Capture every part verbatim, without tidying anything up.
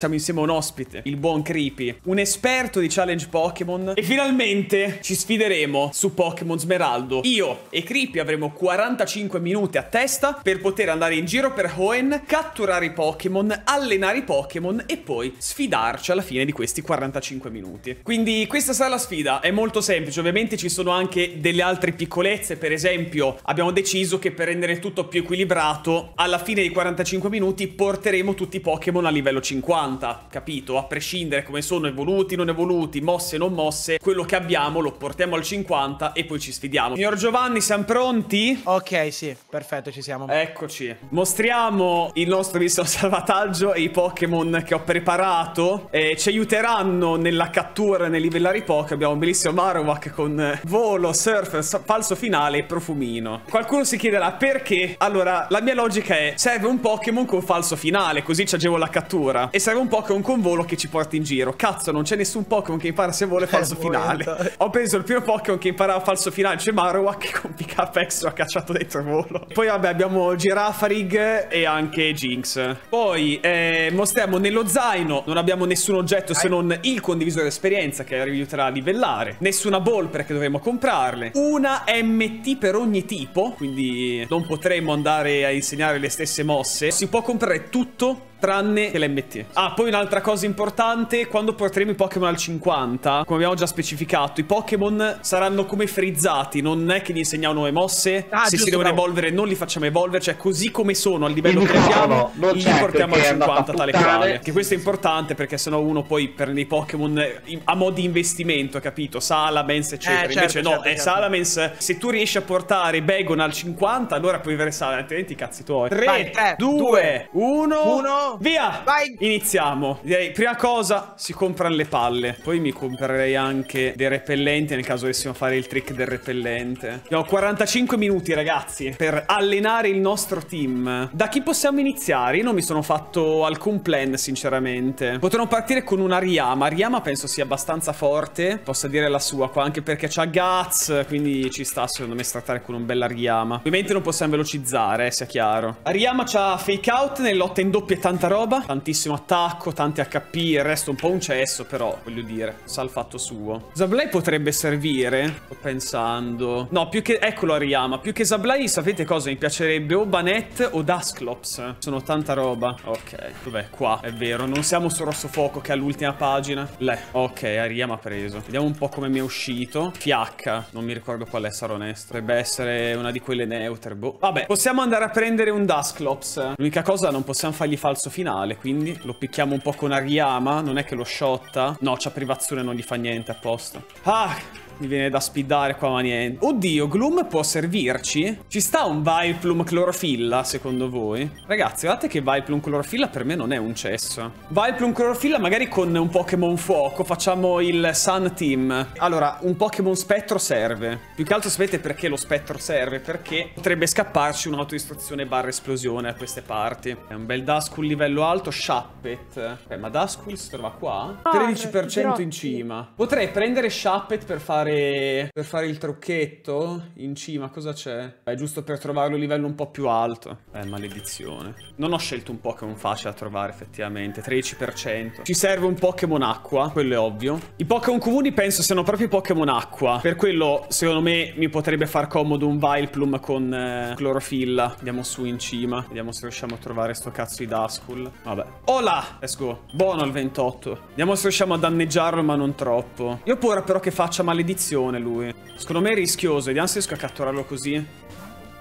Siamo insieme a un ospite, il buon Creepy, un esperto di challenge Pokémon, e finalmente ci sfideremo su Pokémon Smeraldo. Io e Creepy avremo quarantacinque minuti a testa per poter andare in giro per Hoenn, catturare i Pokémon, allenare i Pokémon e poi sfidarci alla fine di questi quarantacinque minuti. Quindi questa sarà la sfida, è molto semplice, ovviamente ci sono anche delle altre piccolezze, per esempio abbiamo deciso che per rendere tutto più equilibrato, alla fine di quarantacinque minuti porteremo tutti i Pokémon a livello cinquanta. Capito? A prescindere come sono evoluti, non evoluti, mosse, non mosse, quello che abbiamo lo portiamo al cinquanta e poi ci sfidiamo. Signor Giovanni, siamo pronti? Ok, sì, perfetto, ci siamo. Eccoci. Mostriamo il nostro visto salvataggio e i Pokémon che ho preparato. Eh, ci aiuteranno nella cattura e nel livellare i Pokémon. Abbiamo un bellissimo Marowak con volo, surf, falso finale e profumino. Qualcuno si chiederà perché? Allora, la mia logica è: serve un Pokémon con falso finale, così ci agevola la cattura. E serve un Pokémon con volo che ci porti in giro. Cazzo, non c'è nessun Pokémon che impara se vuole falso finale. Ho preso il primo Pokémon che imparava falso finale, c'è cioè Marowak, che con pick up extra ha cacciato dentro volo. Poi vabbè, abbiamo Girafarig e anche Jinx. Poi eh, mostriamo nello zaino. Non abbiamo nessun oggetto se non il condivisore d'esperienza, che aiuterà a livellare. Nessuna ball perché dovremo comprarle. Una M T per ogni tipo, quindi non potremo andare a insegnare le stesse mosse. Si può comprare tutto tranne che l'M T. Ah, poi un'altra cosa importante: quando porteremo i Pokémon al cinquanta, come abbiamo già specificato, i Pokémon saranno come frizzati. Non è che gli insegniamo nuove mosse. Ah, se si devono evolvere non li facciamo evolvere, cioè così come sono al livello che abbiamo li portiamo al cinquanta tale quale. Che questo è importante perché sennò uno poi prende i Pokémon a mo' di investimento, capito? Salamence eccetera. eh, certo, Invece certo, no, certo. è Salamence. Se tu riesci a portare Bagon al cinquanta, allora puoi avere Salamence, altrimenti cazzi tuoi. Tre, due, uno. Via! Vai! Iniziamo. Direi, prima cosa, si comprano le palle. Poi mi comprerei anche dei repellenti, nel caso dovessimo fare il trick del repellente. Abbiamo quarantacinque minuti, ragazzi, per allenare il nostro team. Da chi possiamo iniziare? Io non mi sono fatto alcun plan, sinceramente. Potremmo partire con una Ryama. Ryama penso sia abbastanza forte, possa dire la sua qua, anche perché c'ha Guts, quindi ci sta, secondo me, trattare con un bella Ryama. Ovviamente non possiamo velocizzare, eh, sia chiaro. Ryama c'ha Fake Out, nelle lotte in doppia tanta roba, tantissimo attacco, tanti H P, il resto un po' un cesso, però voglio dire, sa il fatto suo. Sableye potrebbe servire, sto pensando. No, più che... eccolo Hariyama. Più che Sableye, sapete cosa? Mi piacerebbe o Banette o Dusclops. Sono tanta roba. Ok, dov'è? Qua, è vero, non siamo su Rosso Fuoco che è all'ultima pagina. Le. Ok, Hariyama preso. Vediamo un po' come mi è uscito. Fiacca, non mi ricordo qual è, sarò onesto. Dovrebbe essere una di quelle neutre, boh. Vabbè, possiamo andare a prendere un Dusclops. L'unica cosa, non possiamo fargli falso finale, quindi lo picchiamo un po' con Hariyama. Non è che lo sciotta. No, c'ha privazione, non gli fa niente, a posto. Ah, mi viene da speedare qua, ma niente. Oddio, Gloom può servirci? Ci sta un Vileplume Clorofilla, secondo voi? Ragazzi, guardate che Vileplume Clorofilla per me non è un cesso. Vileplume Clorofilla magari con un Pokémon Fuoco. Facciamo il Sun Team. Allora, un Pokémon Spettro serve. Più che altro sapete perché lo Spettro serve? Perché potrebbe scapparci un'autodistruzione barra esplosione a queste parti. È un bel Duskull livello alto, Shuppet. Ok, ma Duskull si trova qua? tredici per cento in cima. Potrei prendere Shuppet per fare... per fare il trucchetto in cima. Cosa c'è? È giusto per trovarlo a livello un po' più alto. Eh, maledizione. Non ho scelto un Pokémon facile da trovare, effettivamente. tredici per cento. Ci serve un Pokémon acqua, quello è ovvio. I Pokémon comuni penso siano proprio Pokémon acqua. Per quello, secondo me, mi potrebbe far comodo un Vileplume con eh, Clorofilla. Andiamo su in cima. Vediamo se riusciamo a trovare sto cazzo di Duskull. Vabbè. Hola! Let's go. Buono al ventotto. Vediamo se riusciamo a danneggiarlo, ma non troppo. Io ho paura però che faccia maledizione lui. Secondo me è rischioso. Vediamo se riesco a catturarlo così.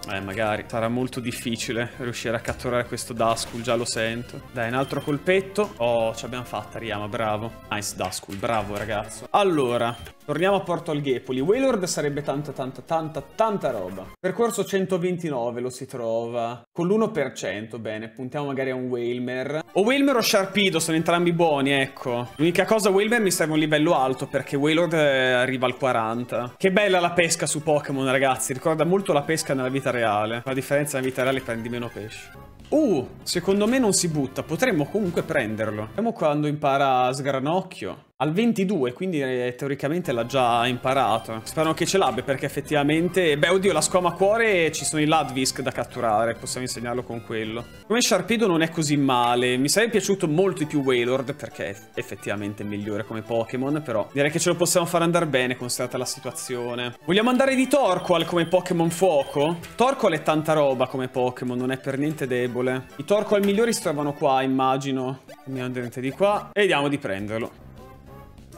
Eh, magari. Sarà molto difficile riuscire a catturare questo Duskull, già lo sento. Dai, un altro colpetto. Oh, ce l'abbiamo fatta, Hariyama, bravo. Nice Duskull, bravo ragazzo. Allora, torniamo a Porto al Ghepoli. Wailord sarebbe tanta, tanta, tanta, tanta roba. Percorso centoventinove lo si trova. Con l'uno per cento, bene. Puntiamo magari a un Wailmer. O Wailmer o Sharpedo, sono entrambi buoni, ecco. L'unica cosa, Wailmer mi serve un livello alto, perché Wailord arriva al quaranta. Che bella la pesca su Pokémon, ragazzi. Ricorda molto la pesca nella vita reale. Reale. La differenza nella vita reale, prendi meno pesce. Uh, secondo me non si butta. Potremmo comunque prenderlo. Vediamo quando impara a sgranocchio. Al ventidue, quindi eh, teoricamente l'ha già imparato. Spero che ce l'abbia, perché effettivamente... Beh, oddio, la squama cuore, ci sono i Ladvisk da catturare, possiamo insegnarlo con quello. Come Sharpedo non è così male. Mi sarebbe piaciuto molto di più Wailord, perché è effettivamente migliore come Pokémon, però direi che ce lo possiamo far andare bene, considerata la situazione. Vogliamo andare di Torkoal come Pokémon fuoco? Torkoal è tanta roba come Pokémon, non è per niente debole. I Torkoal migliori si trovano qua, immagino. Andiamo dentro di qua e vediamo di prenderlo.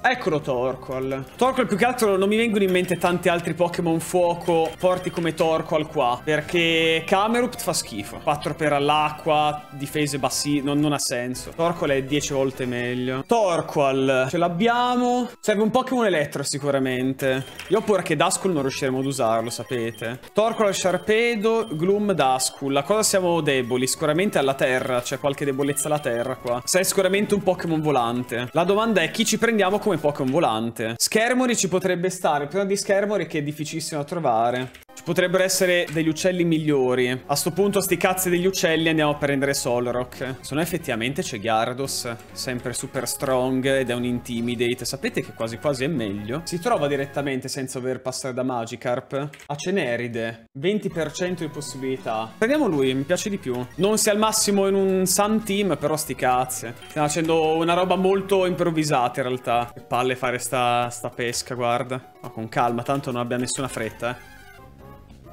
Eccolo Torkoal. Torkoal, più che altro non mi vengono in mente tanti altri Pokémon fuoco forti come Torkoal qua, perché Camerupt fa schifo. quattro per all'acqua, difese bassi, non, non ha senso. Torkoal è dieci volte meglio. Torkoal, ce l'abbiamo. Serve un Pokémon elettro sicuramente. Io ho paura che Duskull non riusciremo ad usarlo, sapete. Torkoal, Sharpedo, Gloom, Duskull. La cosa siamo deboli, sicuramente alla terra, c'è qualche debolezza alla terra qua. Sei sicuramente un Pokémon volante. La domanda è chi ci prendiamo come Pokémon volante. Schermory ci potrebbe stare. Il problema di Schermory è che è difficilissimo da trovare. Ci potrebbero essere degli uccelli migliori. A sto punto sti cazzi degli uccelli, andiamo a prendere Solrock. Se no effettivamente c'è Gyarados, sempre super strong ed è un intimidate. Sapete che quasi quasi è meglio. Si trova direttamente senza dover passare da Magikarp. A Ceneride venti per cento di possibilità. Prendiamo lui, mi piace di più. Non sia al massimo in un Sun Team, però sti cazzi. Stiamo facendo una roba molto improvvisata in realtà. Che palle fare sta, sta pesca, guarda. Ma con calma, tanto non abbia nessuna fretta, eh.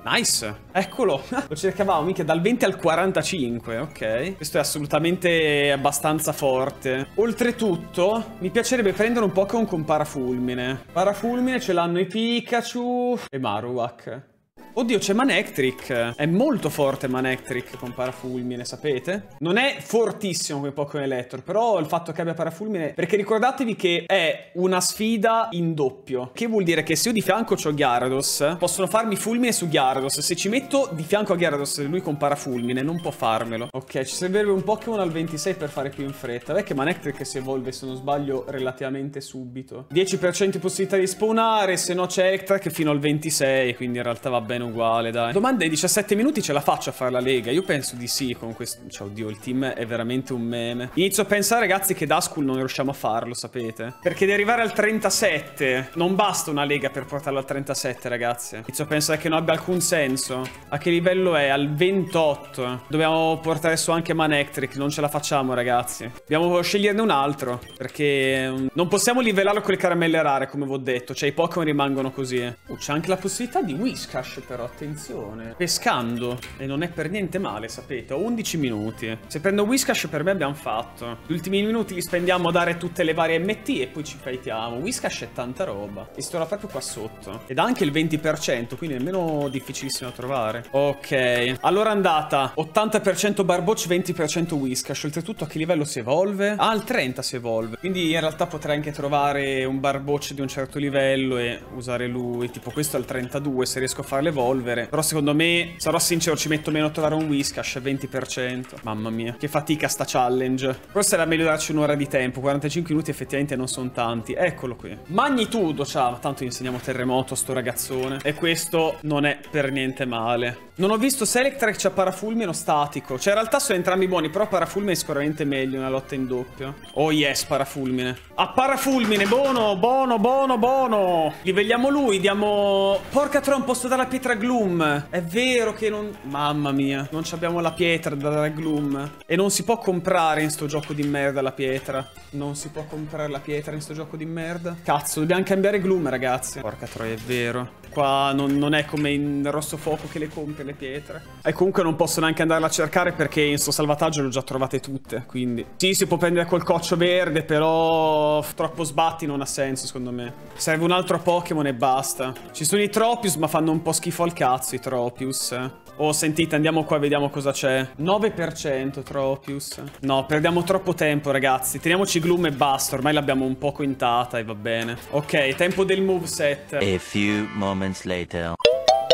Nice, eccolo. Lo cercavamo, mica, dal venti al quarantacinque, ok. Questo è assolutamente abbastanza forte. Oltretutto, mi piacerebbe prendere un Pokémon con Parafulmine. Parafulmine ce l'hanno i Pikachu e Marowak. Oddio, c'è Manectric. È molto forte Manectric con Parafulmine, sapete? Non è fortissimo come Pokémon Electro, però il fatto che abbia Parafulmine... Perché ricordatevi che è una sfida in doppio. Che vuol dire che se io di fianco ho Gyarados, possono farmi Fulmine su Gyarados. Se ci metto di fianco a Gyarados lui con Parafulmine, non può farmelo. Ok, ci servirebbe un Pokémon al ventisei per fare più in fretta. Beh, che Manectric si evolve, se non sbaglio, relativamente subito. dieci per cento di possibilità di spawnare, se no c'è Electrek fino al ventisei, quindi in realtà va bene uguale, dai. Domanda è: diciassette minuti ce la faccio a fare la Lega? Io penso di sì con questo... Cioè, oddio, il team è veramente un meme. Inizio a pensare, ragazzi, che Duskull non riusciamo a farlo, sapete? Perché di arrivare al trentasette non basta una Lega per portarlo al trentasette, ragazzi. Inizio a pensare che non abbia alcun senso. A che livello è? Al ventotto. Dobbiamo portare su anche Manectric, non ce la facciamo, ragazzi. Dobbiamo sceglierne un altro, perché non possiamo livellarlo con le caramelle rare, come vi ho detto. Cioè, i Pokémon rimangono così. Oh, c'è anche la possibilità di Whiskash, però attenzione, pescando, e non è per niente male, sapete. Ho undici minuti, se prendo Whiskash per me abbiamo fatto. Gli ultimi minuti li spendiamo a dare tutte le varie M T e poi ci fightiamo. Whiskash è tanta roba e si trova proprio qua sotto, ed ha anche il venti per cento, quindi nemmeno difficilissimo da trovare. Ok, allora andata ottanta per cento Barboach, venti per cento Whiskash. Oltretutto a che livello si evolve? Ah, al trenta si evolve, quindi in realtà potrei anche trovare un Barboach di un certo livello e usare lui, tipo questo al trentadue, se riesco a farle evolvere. Però secondo me, sarò sincero, ci metto meno a trovare un Whiskash, venti per cento. Mamma mia, che fatica sta challenge. Forse era meglio darci un'ora di tempo. Quarantacinque minuti effettivamente non sono tanti. Eccolo qui, magnitudo, ciao. Tanto gli insegniamo terremoto a sto ragazzone. E questo non è per niente male. Non ho visto se Electrek c'ha Parafulmine o Statico. Cioè in realtà sono entrambi buoni, però Parafulmine è sicuramente meglio. Una lotta in doppio. Oh yes, Parafulmine. Ah, Parafulmine, buono, buono, buono, buono. Livelliamo lui, diamo... Porca tron, posso dare la pietra Gloom. È vero che non... Mamma mia, non abbiamo la pietra da dare Gloom. E non si può comprare in sto gioco di merda la pietra. Non si può comprare la pietra in sto gioco di merda. Cazzo, dobbiamo cambiare Gloom, ragazzi. Porca troia, è vero. Qua non, non è come in Rosso Fuoco che le compie le pietre. E comunque non posso neanche andarla a cercare, perché in sto salvataggio le ho già trovate tutte. Quindi sì, si può prendere col coccio verde, però troppo sbatti non ha senso, secondo me. Serve un altro Pokémon e basta. Ci sono i Tropius, ma fanno un po' schifo al cazzo i Tropius. Oh, sentite, andiamo qua e vediamo cosa c'è. nove per cento Tropius. No, perdiamo troppo tempo, ragazzi. Teniamoci Gloom e basta. Ormai l'abbiamo un po' quintata e va bene. Ok, tempo del moveset. A few moments later.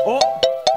Oh,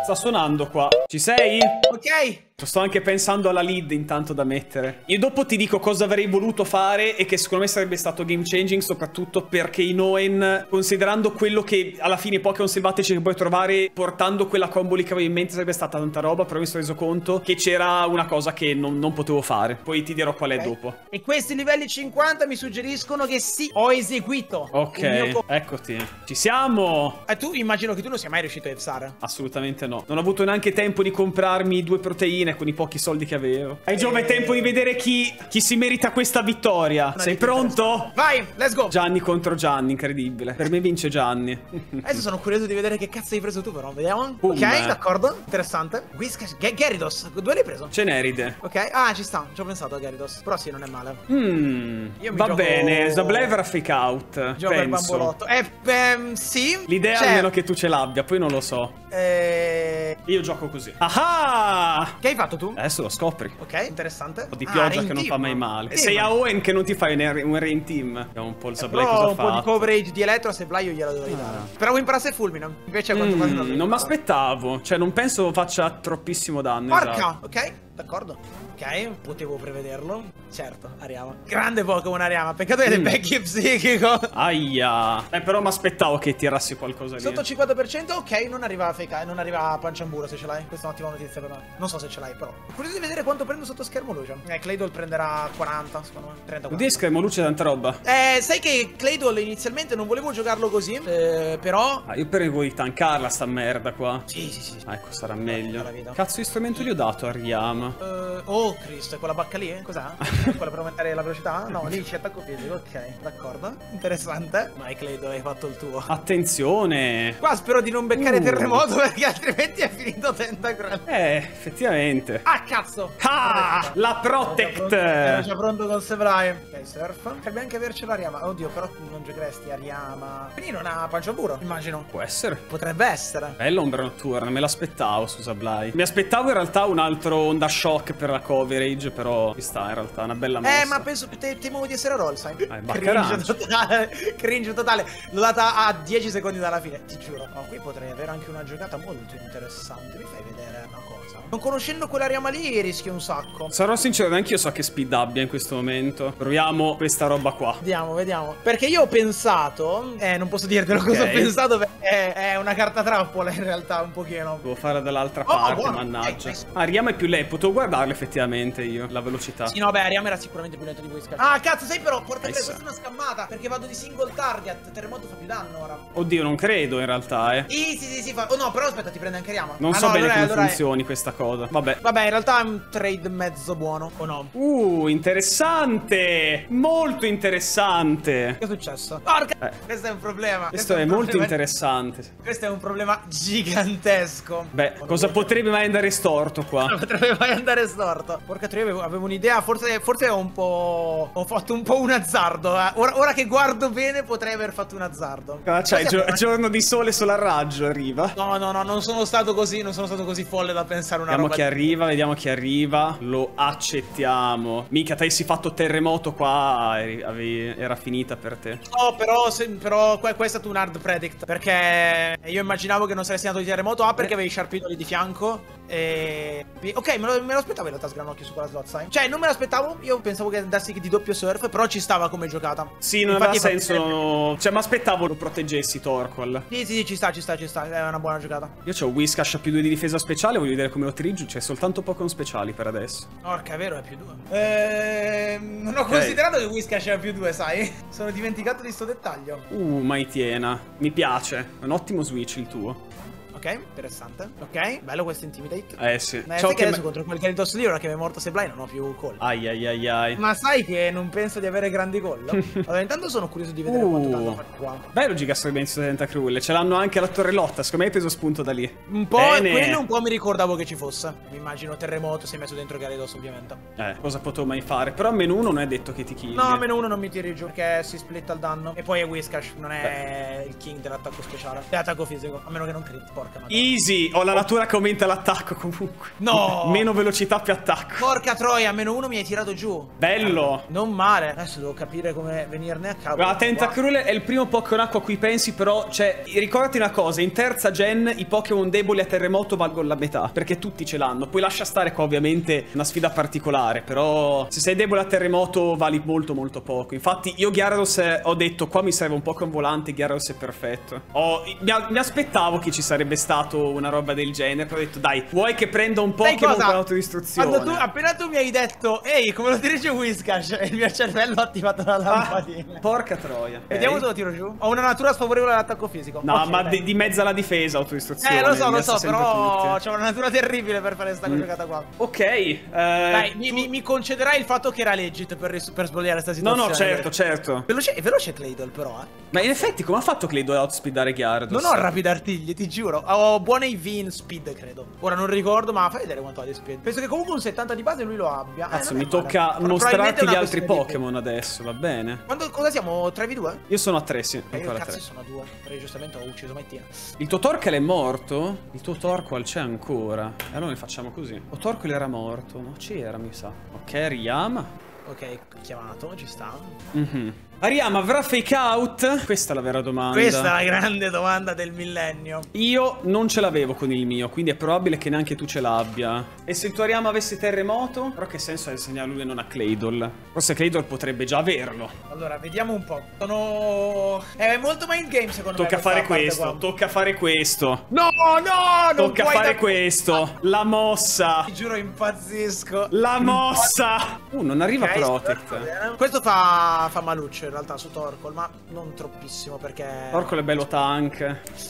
sta suonando qua. Ci sei? Ok, Ok. Sto anche pensando alla lead intanto da mettere. Io dopo ti dico cosa avrei voluto fare e che secondo me sarebbe stato game changing, soprattutto perché in Hoenn, considerando quello che alla fine i Pokémon selvatici che puoi trovare, portando quella combo lì che avevo in mente sarebbe stata tanta roba, però mi sono reso conto che c'era una cosa che non, non potevo fare. Poi ti dirò qual è okay. dopo. E questi livelli cinquanta mi suggeriscono che sì, ho eseguito. Ok, mio... eccoti. Ci siamo. E eh, tu immagino che tu non sia mai riuscito a Evsara. Assolutamente no. Non ho avuto neanche tempo di comprarmi due proteine con i pochi soldi che avevo. Ai Giova, è tempo di vedere chi, chi si merita questa vittoria. Una Sei pronto? Vai, let's go. Gianni contro Gianni, incredibile. Per me vince Gianni. Adesso sono curioso di vedere che cazzo hai preso tu, però. Vediamo. Boom. Ok, d'accordo. Interessante. Whiskash, Gyarados. Dove l'hai preso? Ceneride. Ok, ah, ci sta. Ci ho pensato a Gyarados. Però sì, non è male. Mm, Io mi va gioco... bene. Sableye avrà fake out. Gioco il bambolotto. Eh, ehm, sì. L'idea è almeno che tu ce l'abbia, poi non lo so. Eh... Io gioco così. Ah! Che hai fatto tu? Adesso lo scopri. Ok, interessante. Ho di pioggia ah, che non team. fa mai male. E sei a Hoenn che non ti fai un rain team. Abbiamo un po' il Sableye cosa fa. Un po' di coverage di Electro, Sableye io gliela dovrei dare. Ah. Però Wimprass e Fulmina. Invece a quanto mm, non mi aspettavo. Cioè non penso faccia troppissimo danno. Porca, esatto. ok, d'accordo. Ok, potevo prevederlo. Certo, Hariyama. Grande Pokémon Hariyama. Peccato che mm. è vecchio psichico. Aia. Eh, però mi aspettavo che tirassi qualcosa lì. Sotto cinquanta per cento, ok, non arriva a fake, non arriva a panciamburo se ce l'hai. Questa è un'ottima notizia per me. Non so se ce l'hai, però. Curioso di vedere quanto prendo sotto schermo luce. Eh, Claydol prenderà quaranta, secondo me. trenta quaranta. Di schermo luce tanta roba. Eh, sai che Claydol inizialmente non volevo giocarlo così, eh, però... Ah, io prego di tankarla sta merda qua. Sì, sì, sì. Ah, ecco, sarà meglio. Cazzo di strumento gli ho dato a Hariyama. Eh, oh. Oh Cristo, quella bacca lì? Eh? Cos'ha? Quella per aumentare la velocità? No, lì c'è attacco fisico, ok, d'accordo. Interessante. Vai Claydol, hai fatto il tuo. Attenzione! Qua spero di non beccare uh. terremoto perché altrimenti è finito Tentacruel. Eh, effettivamente. Ah, cazzo! Ah, la Protect! Ero già pronto con Sableye. Ok, surf. Potrebbe anche avercela Hariyama. Oddio, però non giocheresti Hariyama. Quindi non ha panciaburo, immagino. Può essere. Potrebbe essere. Bello Ombra Notturna, me l'aspettavo su Sableye. Mi aspettavo in realtà un altro Onda Shock per la coverage, però ci sta in realtà una bella mossa. Eh, ma penso te, temo di essere a roll, sai? Ah, cringe totale, cringe totale. L'ho data a dieci secondi dalla fine, ti giuro. Ma oh, qui potrei avere anche una giocata molto interessante. Mi fai vedere una cosa? Non conoscendo quella Hariyama lì rischio un sacco. Sarò sincero, neanche io so che speed abbia in questo momento. Proviamo questa roba qua. Vediamo, vediamo. Perché io ho pensato, eh, non posso dirtelo okay. cosa ho pensato, perché è una carta trappola in realtà un pochino. Devo fare dall'altra oh, parte, buono. mannaggia. Eh, ah, Hariyama è più lei, potevo guardarle effettivamente. Effettivamente io, la velocità. Sì, no, beh, Hariyama era sicuramente più lento di Whiskash. Ah, cazzo, sai però, portare questa è una scammata, perché vado di single target, terremoto fa più danno ora. Oddio, non credo in realtà, eh. Sì, sì, sì, sì fa... Oh no, però aspetta, ti prende anche Hariyama. Non ah, so no, bene allora, come allora funzioni è... questa cosa. Vabbè. Vabbè, in realtà è un trade mezzo buono, o no? Uh, interessante! Molto interessante! Che è successo? Porca! Eh. Questo è un problema. Questo, questo è, è molto problema... interessante. Questo è un problema gigantesco. Beh, oh, cosa potrebbe mai andare storto qua? Non potrebbe mai andare storto. Porca troia, avevo, avevo un'idea, forse, forse ho un po'... Ho fatto un po' un azzardo. Eh. Ora, ora che guardo bene potrei aver fatto un azzardo. Ah, cioè, gio giorno di sole solarraggio arriva. No, no, no, non sono stato così, non sono stato così folle da pensare una vediamo roba. Vediamo chi arriva, vediamo chi arriva. Lo accettiamo. Mica, t'hai fatto terremoto qua, eri, avevi, era finita per te. No, però, se, però qua, qua è stato un hard predict, perché io immaginavo che non saresti andato di terremoto. Ah, perché avevi Sharpedo lì di fianco. E... Ok, me lo, me lo aspettavo in realtà sgranocchio su quella slot, sai? Cioè, non me l'aspettavo. Io pensavo che andassi di doppio surf, però ci stava come giocata. Sì, non Infatti, aveva senso sempre... Cioè, mi aspettavo lo proteggessi Torkoal. Sì, sì, sì, ci sta, ci sta, ci sta. È una buona giocata. Io c'ho Whiskash a più due di difesa speciale. Voglio vedere come lo triggi. C'è soltanto Pokémon speciali per adesso. Orca, è vero, è più due. Ehm... Non ho okay. considerato che Whiskash è a più due, sai? Sono dimenticato di sto dettaglio. Uh, Mightyena. Mi piace. È un ottimo switch il tuo. Ok, interessante. Ok, bello questo intimidate. Eh sì. Ma sai che adesso me... contro quel Gyarados lì, ora che mi è morto Sableye, non ho più call. Ai ai ai ai. Ma sai che non penso di avere grandi call? Allora, intanto sono curioso di vedere uh, quanto tanto fa qua. Bello Gigasorbenzo Tentacruel. Ce l'hanno anche la Torrelotta, secondo me hai preso spunto da lì. Un po', Bene. quello un po' mi ricordavo che ci fosse. Mi immagino terremoto, sei messo dentro Gyarados ovviamente. Eh, cosa potevo mai fare? Però a meno uno non è detto che ti kill. No, a meno uno non mi tiri giù, perché si splitta il danno. E poi è Whiskash, non è Beh. il king dell'attacco speciale. È attacco fisico, a meno che non crit, porca. Madonna. Easy, ho la natura che aumenta l'attacco comunque. No! Meno velocità più attacco. Porca troia, meno uno mi hai tirato giù. Bello. Non male. Adesso devo capire come venirne a capo. Guarda, Tentacruel è il primo Pokémon acqua a cui pensi, però, cioè, ricordati una cosa. In terza gen i Pokémon deboli a terremoto valgono la metà, perché tutti ce l'hanno. Poi lascia stare qua ovviamente una sfida particolare, però se sei debole a terremoto vali molto molto poco. Infatti io Gyarados ho detto, qua mi serve un Pokémon volante, Gyarados è perfetto. Oh, mi, mi aspettavo che ci sarebbe stato una roba del genere, però ho detto dai, vuoi che prenda un Pokémon con autodistruzione? Quando tu, appena tu mi hai detto, ehi, come lo dirige Whiskash, il mio cervello ha attivato la lampadina. Ah, porca troia. Okay. Vediamo se lo tiro giù. Ho una natura sfavorevole all'attacco fisico. No, okay, ma di, di mezza la difesa autodistruzione. Eh, lo so, lo so, però c'è una natura terribile per fare questa mm. giocata qua. Ok. Eh, dai, tu... mi, mi concederai il fatto che era legit per, per sbagliare questa situazione. No, no, certo, certo. Veloce, è veloce Claydol però, eh. Ma in effetti come ha fatto Claydol a outspidare Gyarados? Non ho rapid artigli, ti giuro. Ho buone I V in speed, credo. Ora non ricordo, ma fai vedere quanto ha di speed. Penso che comunque un settanta di base lui lo abbia. Cazzo, eh, mi tocca mostrarti gli altri Pokémon adesso, va bene? Quando, cosa siamo? tre v due? Io sono a tre, sì. Eh, io cazzo tre. Sono a due, perché giustamente ho ucciso Mightyena. Il tuo Torkoal è morto? Il tuo Torkoal c'è ancora. E allora ne facciamo così. O Torkoal era morto? No, c'era, mi sa. Ok, Ryama. Ok, chiamato, ci sta. Mm-hmm. Hariyama avrà fake out? Questa è la vera domanda. Questa è la grande domanda del millennio. Io non ce l'avevo con il mio, quindi è probabile che neanche tu ce l'abbia. E se il tuo Hariyama avesse terremoto? Però che senso ha insegnare lui e non a Claydol? Forse Claydol potrebbe già averlo. Allora, vediamo un po'. Sono... È molto mind game secondo tocca me. Tocca fare questo, tocca fare questo. No, no, non tocca puoi fare da... questo. La mossa. Ti giuro, impazzisco. La mossa. Uh, non arriva. Okay. Protect. Questo fa, fa maluccio in realtà su Torkoal, ma non troppissimo perché... Torkoal è bello tank.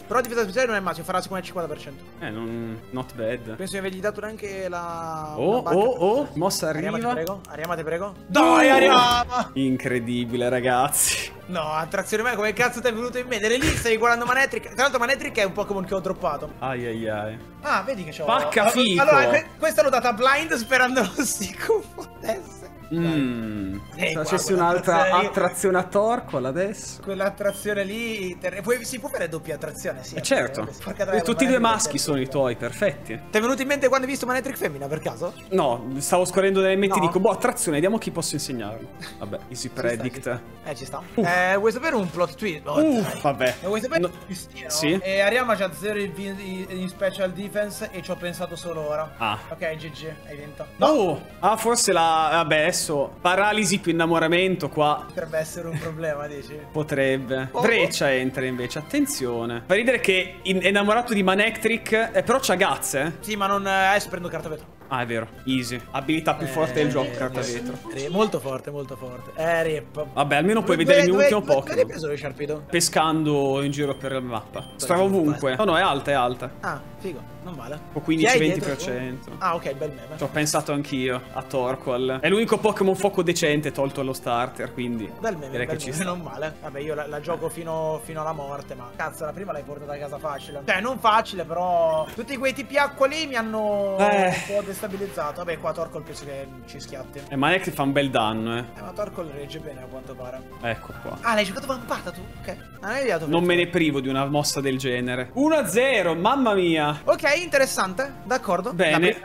Però difesa speciale non è massimo, farà sicuramente il cinquanta per cento. Eh, non... not bad. Penso di avergli dato neanche la... Oh, oh, oh, mossa arriva. Ariama, ti prego. Ariama, ti prego. Dai, Ariama! Incredibile, ragazzi. No, attrazione male, come cazzo ti è venuto in mente? Eri lì, stavi guardando Manectric. Tra l'altro Manectric è un Pokémon che ho droppato. Ai ai ai. Ah, vedi che c'ho... Pacca fico. Allora, que questa l'ho data blind sperando lo si confondesse. Mmm. Se facessi un'altra attrazione a Torkoal adesso. Quell'attrazione lì. Puoi, si può fare doppia attrazione, sì. Eh certo. Traia, tutti e due maschi sono i tuoi, perfetti. Ti è venuto in mente quando hai visto Manectric femmina per caso? No, stavo scorrendo delle menti, no. Dico, boh, attrazione, vediamo chi posso insegnarlo. Vabbè, easy predict. Sta, eh, ci sta. Uh. Eh, vuoi sapere un plot twist? Oh, uh, vabbè. Eh, vuoi sapere no. Twistino? Sì. E Ariama c'ha zero in special defense e ci ho pensato solo ora. Ah. Ok, G G, hai vinto. No. Oh. Ah, forse la... Vabbè. Paralisi più innamoramento qua. Potrebbe essere un problema, dici? Potrebbe. Oh. Breccia entra invece, attenzione. Fa ridere che è innamorato di Manectric, eh, però c'ha gazze. Sì, ma non... Eh, adesso prendo carta vetro. Ah, è vero. Easy. Abilità più eh, forte del gioco, eh, carta vetro. Molto forte, molto forte. Eh, rip. Vabbè, almeno puoi dove, vedere dove, il mio ultimo Pokémon. Hai preso lo Sharpedo? Pescando in giro per la mappa. Stava ovunque. No, no, è alta, è alta. Ah, figo. Non male. O quindici venti per cento. Ah, ok, bel meme. Ci ho pensato anch'io a Torkoal. È l'unico Pokémon fuoco decente tolto allo starter, quindi... Bel meme, direi bel che meme. Ci non male. Vabbè, io la, la gioco fino, fino alla morte, ma... Cazzo, la prima l'hai portata a casa facile. Cioè, non facile, però... Tutti quei tipi acqua lì mi hanno... Eh... un po' destabilizzato. Vabbè, qua Torkoal penso che ci schiatti. Eh, ma è che fa un bel danno, eh. Eh, ma Torkoal regge bene, a quanto pare. Ecco qua. Ah, l'hai giocato vampata tu? Ok. Non hai ideato. Non me ne privo di una mossa del genere. uno a zero, mamma mia. Ok. Interessante, d'accordo. Bene.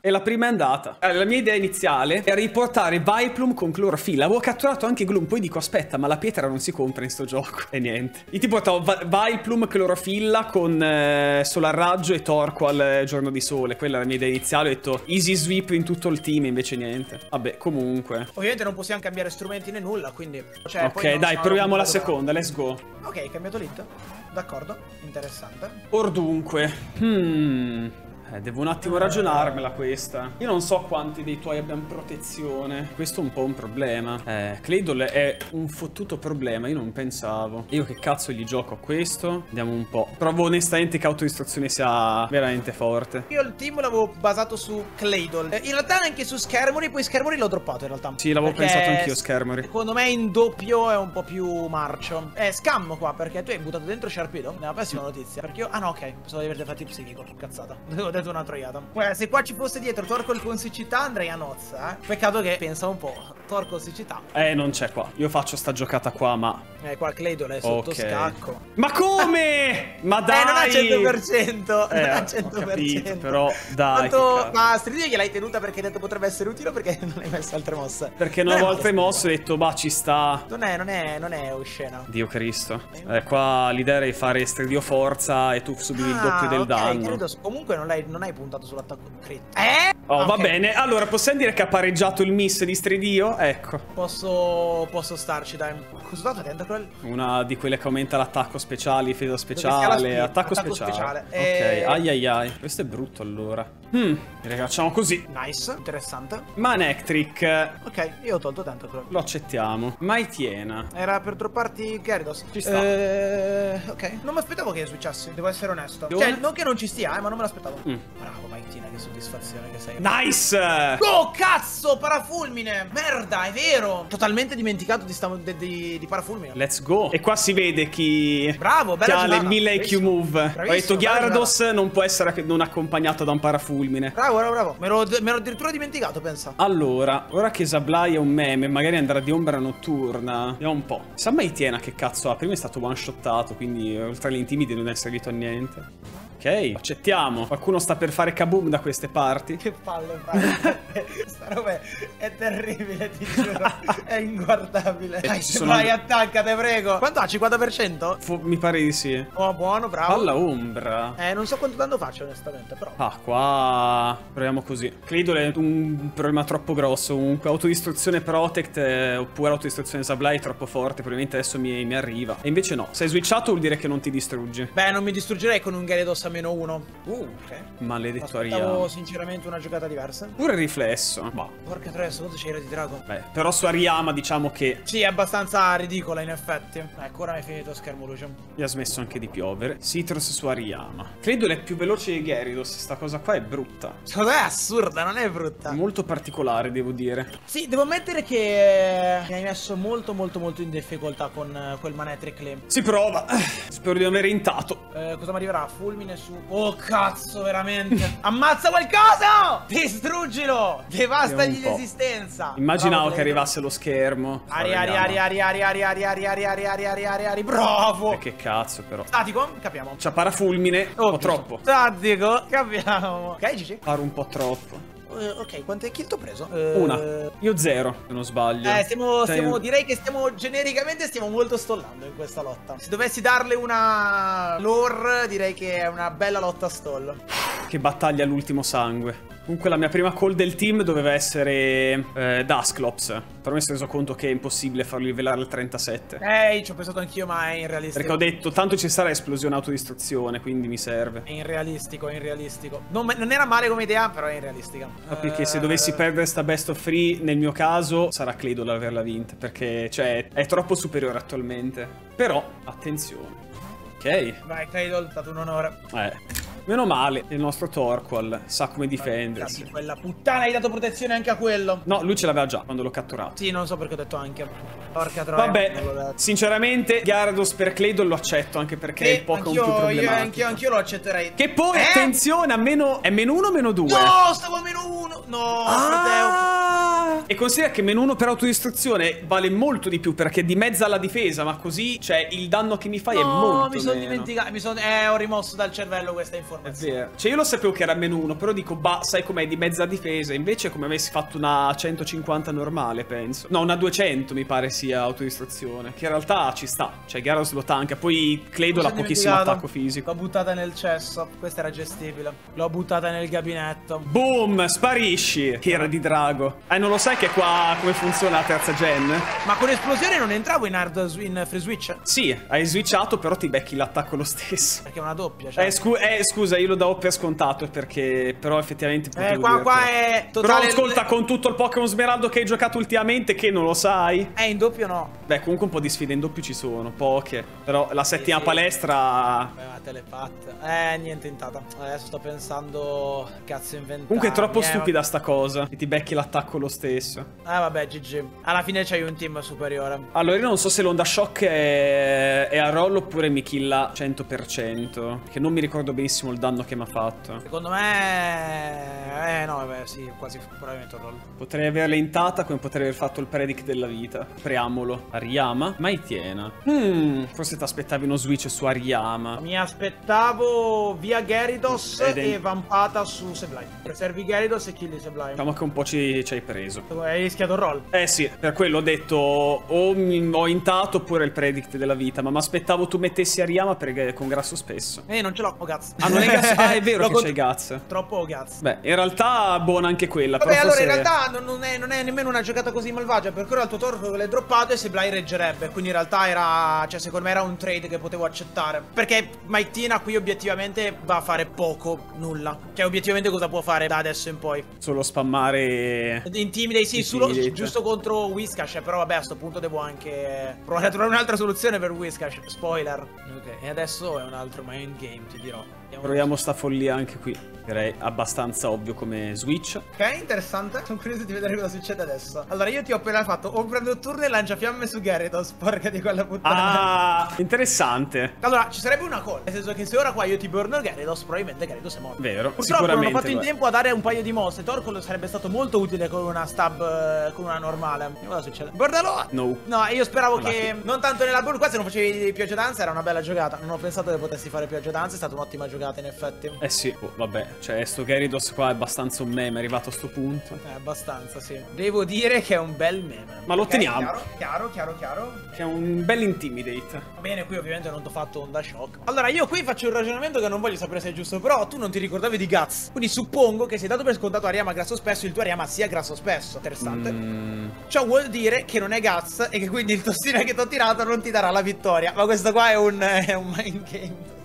E la prima è andata. Allora, la mia idea iniziale era riportare Vileplume con Clorofilla. Avevo catturato anche Gloom. Poi dico, aspetta, ma la pietra non si compra in sto gioco. E niente. Io ti portavo Vileplume, Clorofilla con eh, Solarraggio e Torkoal eh, Giorno di Sole. Quella era la mia idea iniziale. Ho detto easy sweep in tutto il team. Invece niente. Vabbè, comunque. Ovviamente non possiamo cambiare strumenti né nulla, quindi... Cioè, ok, poi dai, proviamo la seconda. Let's go. Ok, hai cambiato l'it. D'accordo, interessante. Or dunque. Hmm. Mm. Eh, devo un attimo ragionarmela questa. Io non so quanti dei tuoi abbiano protezione. Questo è un po' un problema. Eh, Claydol è un fottuto problema. Io non pensavo. Io che cazzo gli gioco a questo? Vediamo un po'. Provo onestamente che autodistruzione sia veramente forte. Io il team l'avevo basato su Claydol. Eh, in realtà anche su Schermory. Poi Schermory l'ho droppato in realtà. Sì, l'avevo pensato anch'io Schermory. Secondo me in doppio è un po' più marcio. Eh, scammo qua perché tu hai buttato dentro Sharpedo. È una pessima notizia. Perché io... Ah no, ok. Pensavo di aver fatto il psichico. Cazzata. Una troiata. Se qua ci fosse dietro Torkoal con siccità andrei a nozza, eh. Peccato che pensa un po'. Torkoal siccità. Eh, non c'è qua. Io faccio sta giocata qua, ma... Eh, qua Claydol è sotto okay. scacco. Ma come? Ma dai! Eh, non ha cento per cento. Eh, non ha cento per cento. Capito, però, dai. Tanto, ma Stridile gliel'hai tenuta perché hai detto potrebbe essere utile, perché non hai messo altre mosse? Perché una non volta hai mosso e hai detto, bah, ci sta. Non è, non è, non è oscena. Dio Cristo. Eh, qua l'idea è fare Stridio Forza e tu subivi ah, il doppio del okay, danno. Credo, comunque non, non hai puntato sull'attacco crit. Eh? Oh, ah, va okay. bene. Allora, possiamo dire che ha pareggiato il miss di Stridio? Ecco. Posso, posso starci, dai. Cosa dato quel... Una di quelle che aumenta l'attacco speciale, feda speciale, attacco, attacco speciale. speciale. E... Ok, ai ai ai. Questo è brutto, allora. Hmm, direi che facciamo così. Nice, interessante. Manectric. Ok, io ho tolto tanto quello. Lo accettiamo. Mightyena. Era per dropparti Gyarados. Ci sta. Eh... Ok. Non mi aspettavo che switchassi, devo essere onesto. Devo... Cioè, non che non ci stia, eh, ma non me l'aspettavo. Mm. Bravo, Mightyena, che soddisfazione che sei. Nice! Oh, cazzo, parafulmine! Merda, è vero! Totalmente dimenticato di, sta... di, di, di parafulmine. Let's go. E qua si vede chi... Bravo, bella giocata. Chi ha le mille I Q move. Ho detto Gyarados non può essere non accompagnato da un parafulmine. Fulmine. Bravo, bravo, bravo. Me l'ho addirittura dimenticato, pensa. Allora, ora che Sableye è un meme, magari andrà di ombra notturna. Vediamo un po'. Sa Mightyena che cazzo ha? Prima è stato one shottato, quindi oltre agli intimidi non è servito a niente. Ok, accettiamo. Qualcuno sta per fare kaboom da queste parti. Che palle, palle. Sta roba è terribile, ti giuro. È inguardabile. Dai, sono... vai, attacca, te prego. Quanto ha? cinquanta per cento? Fu mi pare di sì. Oh, buono, bravo. Palla ombra. Eh, non so quanto danno faccio, onestamente, però. Ah, qua... Proviamo così. Claydol è un problema troppo grosso. Un autodistruzione Protect eh, oppure autodistruzione Sableye troppo forte. Probabilmente adesso mi, mi arriva. E invece no. Se hai switchato vuol dire che non ti distrugge. Beh, non mi distruggerei con un Gyarados a meno uno. Uh, ok. Maledetto Hariyama. Sinceramente una giocata diversa. Pure il riflesso. Ma porca tre, secondo te c'era di drago. Beh, però su Hariyama diciamo che... Sì, è abbastanza ridicola in effetti. Ecco, ora mi è finito Schermory. Gli ha smesso anche di piovere. Citrus su Hariyama. Claydol è più veloce di Gyarados. Sta cosa qua è brutta. Secondo me è assurda, non è brutta. Molto particolare, devo dire. Sì, devo ammettere che mi hai messo molto, molto, molto in difficoltà con quel Manectric lì. Si prova. Spero di non avere intato. Eh, cosa mi arriverà? Fulmine su... Oh, cazzo, veramente. Ammazza qualcosa! Distruggilo! Devastagli l'esistenza. Immaginavo bravo, che arrivasse lo schermo. Ari, ari, ari, ari, ari, ari, ari, ari, ari, ari, ari, ari, ari, ari, bravo! E che cazzo, però. Statico, capiamo. C'ha parafulmine. Oh, troppo. Statico, capiamo. Ok, Gigi? Paro un po' troppo. Uh, ok, quante kill ti ho preso? Uh... Una. Io zero, se non sbaglio. Eh, stiamo, stiamo, direi che stiamo genericamente stiamo molto stollando in questa lotta. Se dovessi darle una lore, direi che è una bella lotta a stall. Che battaglia all'ultimo sangue. Comunque la mia prima call del team doveva essere eh, Dusclops. Però mi sono reso conto che è impossibile farlo rivelare al trentasette. Ehi, ci ho pensato anch'io, ma è irrealistico. Perché ho detto, tanto ci sarà esplosione autodistruzione, quindi mi serve. È irrealistico, è irrealistico. Non, non era male come idea, però è irrealistica. Ma uh, perché se dovessi uh, perdere sta best of three, nel mio caso, sarà Claydol ad averla vinta. Perché, cioè, è troppo superiore attualmente. Però, attenzione. Ok. Vai, Claydol, è stato un onore. Eh... Meno male, il nostro Torkoal sa come difendersi. Cazzo, quella puttana, hai dato protezione anche a quello. No, lui ce l'aveva già quando l'ho catturato. Sì, non so perché ho detto anche. Porca troia. Vabbè, sinceramente Gyarados per Claydol lo accetto, anche perche sì, è il Pokémon più problematico. Anch'io anch'io lo accetterei. Che poi, eh? attenzione, a meno... è meno uno o meno due? No, stavo a meno uno. No, ah! Frateo. E considera che meno uno per autodistruzione vale molto di più, perché di mezza alla difesa, ma così, cioè, il danno che mi fai no, è molto No, mi sono dimenticato, mi son... eh, ho rimosso dal cervello questa informazione. È vero. Cioè io lo sapevo che era meno uno, però dico, bah, sai com'è di mezza difesa. Invece come avessi fatto una centocinquanta normale, penso. No, una duecento mi pare sia autodistruzione. Che in realtà ci sta. Cioè Gyarados lo tanka. Poi Claydol ha pochissimo attacco fisico. L'ho buttata nel cesso. Questa era gestibile. L'ho buttata nel gabinetto. Boom, sparisci. Che era di drago. Eh, non lo sai che qua come funziona la terza gen? Ma con esplosione non entravo in hard in free switch? Sì, hai switchato, però ti becchi l'attacco lo stesso. Perché è una doppia, cioè. Eh, scu eh scusa. Scusa, io lo davo per scontato perché però effettivamente... Eh, qua, qua è... Totale... Però ascolta, con tutto il Pokémon Smeraldo che hai giocato ultimamente, che non lo sai. Eh, in doppio no. Beh, comunque un po' di sfide in doppio ci sono, poche. Però la settima sì, sì. palestra... Beh, ma te le fatte. Eh, niente intata. Adesso sto pensando... Cazzo inventare. Comunque è troppo eh, stupida sta cosa. E ti becchi l'attacco lo stesso. stesso. Ah vabbè, G G. Alla fine c'hai un team superiore. Allora io non so se l'onda shock è... è a rollo oppure mi killa cento per cento. Perché non mi ricordo benissimo il danno che mi ha fatto. Secondo me... Eh no vabbè sì, quasi probabilmente un roll. Potrei averla intata come potrei aver fatto il predict della vita. Preamolo. Hariyama, Mightyena. Hmm, forse ti aspettavi uno switch su Hariyama. Mi aspettavo via Gyarados Eden. E vampata su Sableye. Preservi Gyarados e killi Sableye. Diciamo che un po' ci, ci hai preso. Hai rischiato il roll. Eh sì, per quello ho detto o mi, ho intato oppure il predict della vita. Ma mi aspettavo tu mettessi Hariyama perché con grasso spesso. Eh non ce l'ho, ho gazzo. Ah non è gazzo? Ah è vero che c'è gazzo. Troppo gazzo. Beh in realtà buona anche quella. Vabbè però allora forse... in realtà non è, non è nemmeno una giocata così malvagia. Perché ora il tuo Torkoal l'hai droppato e Sableye reggerebbe. Quindi in realtà era, cioè secondo me era un trade che potevo accettare. Perché Mightyena qui obiettivamente va a fare poco, nulla. Cioè obiettivamente cosa può fare da adesso in poi? Solo spammare... Intimidate, sì, solo, giusto contro Whiskash. Però vabbè a sto punto devo anche provare a trovare un'altra soluzione per Whiskash. Spoiler. Ok, e adesso è un altro mind game, ti dirò. Andiamo Proviamo così. Sta follia anche qui. Direi abbastanza ovvio come switch. Ok, interessante. Sono curioso di vedere cosa succede adesso. Allora io ti ho appena fatto ombra notturna e lanciafiamme su Gyarados. Porca di quella puttana. Ah, interessante. Allora ci sarebbe una cosa. Nel senso che se ora qua io ti burno Gyarados, probabilmente Gyarados è morto. Vero. Purtroppo non ho fatto in tempo a dare un paio di mosse. Torkoal sarebbe stato molto utile con una stab, con una normale. E cosa succede? Bordalo! No. No, io speravo allora, che sì. Non tanto nella burn. Qua se non facevi pioggia danza era una bella giocata. Non ho pensato che potessi fare pioggia danza. È stata un'ottima giocata in effetti. Eh sì, oh, vabbè. Cioè sto Gyarados qua è abbastanza un meme, è arrivato a sto punto. Eh, abbastanza, sì. Devo dire che è un bel meme. Ma lo okay, teniamo. Chiaro, chiaro, chiaro, chiaro. Che è un bel intimidate. Va bene, qui ovviamente non ti ho fatto onda shock. Allora io qui faccio un ragionamento che non voglio sapere se è giusto, però tu non ti ricordavi di Guts. Quindi suppongo che se hai dato per scontato Hariyama grasso spesso, il tuo Hariyama sia grasso spesso. Interessante. Mm. Ciò vuol dire che non è Guts e che quindi il tossina che ti ho tirato non ti darà la vittoria. Ma questo qua è un, è un mind game.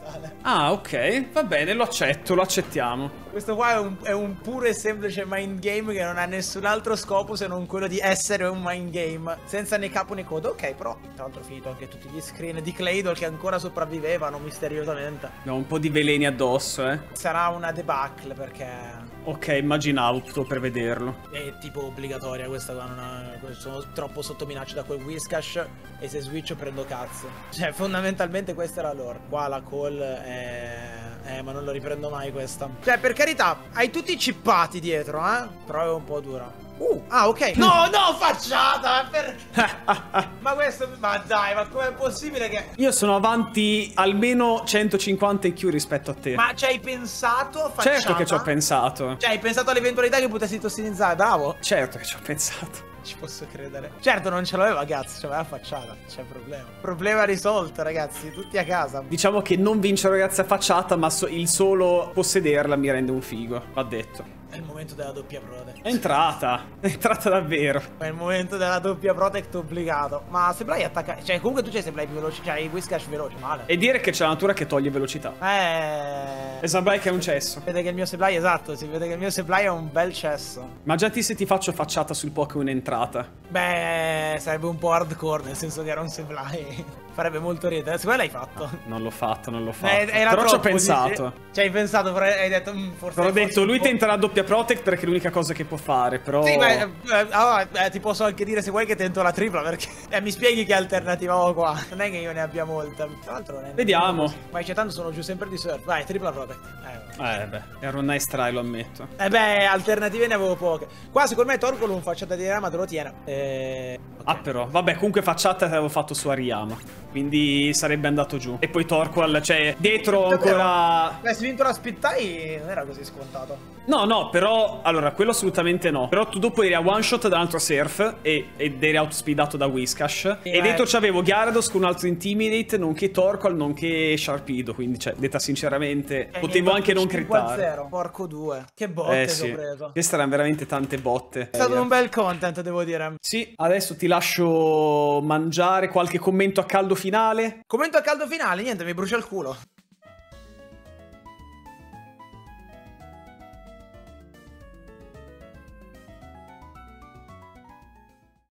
Ah, ok, va bene, lo accetto, lo accettiamo. Questo qua è un, è un puro e semplice mind game che non ha nessun altro scopo se non quello di essere un mind game. Senza né capo né coda. Ok, però tra l'altro ho finito anche tutti gli screen di Claydol che ancora sopravvivevano misteriosamente. No, un po' di veleni addosso, eh. Sarà una debacle perché... Ok, immaginavo tutto per vederlo. È tipo obbligatoria questa qua, non ha... sono troppo sotto minaccia da quel Whiskash e se switcho prendo cazzo. Cioè fondamentalmente questa era lore. Qua la call è... Eh, ma non lo riprendo mai questa. Cioè, per carità, hai tutti cippati dietro, eh? Però è un po' dura. Uh, ah, ok. No, no, facciata! Perché? Ma questo... Ma dai, ma com'è possibile che... Io sono avanti almeno centocinquanta I Q rispetto a te. Ma ci hai pensato, facciata? Certo che ci ho pensato. Cioè, hai pensato all'eventualità che potessi tossinizzare, bravo? Certo che ci ho pensato. Ci posso credere. Certo non ce l'aveva cazzo, ce l'aveva facciata. C'è un problema. Problema risolto ragazzi, tutti a casa. Diciamo che non vincere ragazzi a facciata, ma so il solo possederla mi rende un figo. Va detto. È il momento della doppia protect. È entrata. È entrata davvero. È il momento della doppia protect obbligato. Ma Sableye attacca. Cioè comunque tu c'hai Sableye più veloce. Cioè Whiskash veloce male. E dire che c'è la natura che toglie velocità. Eh. E Sableye che è un cesso. Si vede che il mio Sableye, esatto. Si vede che il mio Sableye è un bel cesso. Ma già ti se ti faccio facciata sul Pokémon entrata. Beh, sarebbe un po' hardcore. Nel senso che era un Sableye. Farebbe molto ridere. Secondo me l'hai fatto. Non l'ho fatto, non l'ho fatto. Eh, però ci ho pensato. Ci hai pensato, però hai detto forse. Però ho detto lui tenterà doppia protect perché è l'unica cosa che può fare, però... Sì, ma eh, eh, eh, ti posso anche dire se vuoi che tento la tripla, perché... Eh, mi spieghi che alternativa ho qua. Non è che io ne abbia molta. Tra l'altro... Vediamo. Ma c'è tanto, sono giù sempre di surf. Vai, tripla protect. Eh, eh beh, era un nice try, lo ammetto. Eh beh, alternative ne avevo poche. Qua, secondo me, Torkoal un facciata di Ryama te lo tiene. Eh... Okay. Ah, però. Vabbè, comunque facciata l'avevo fatto su Hariyama. Quindi sarebbe andato giù. E poi Torkoal, cioè, dietro ancora... Beh, se vinto la speed tie non era così scontato. No, no, però... Allora, quello assolutamente no. Però tu dopo eri a one shot da un altro surf e, ed eri outspeedato da Whiskash. Sì, e dietro c'avevo Gyarados con un altro Intimidate, nonché Torkoal, nonché Sharpedo. Quindi, cioè, detta sinceramente, eh, potevo anche non critare. Porco due. Che botte eh, sì. Che ho preso. Queste erano veramente tante botte. È stato eh, un bel content, devo dire. Sì, adesso ti lascio mangiare qualche commento a caldo finale. Commento a caldo finale, niente, mi brucia il culo.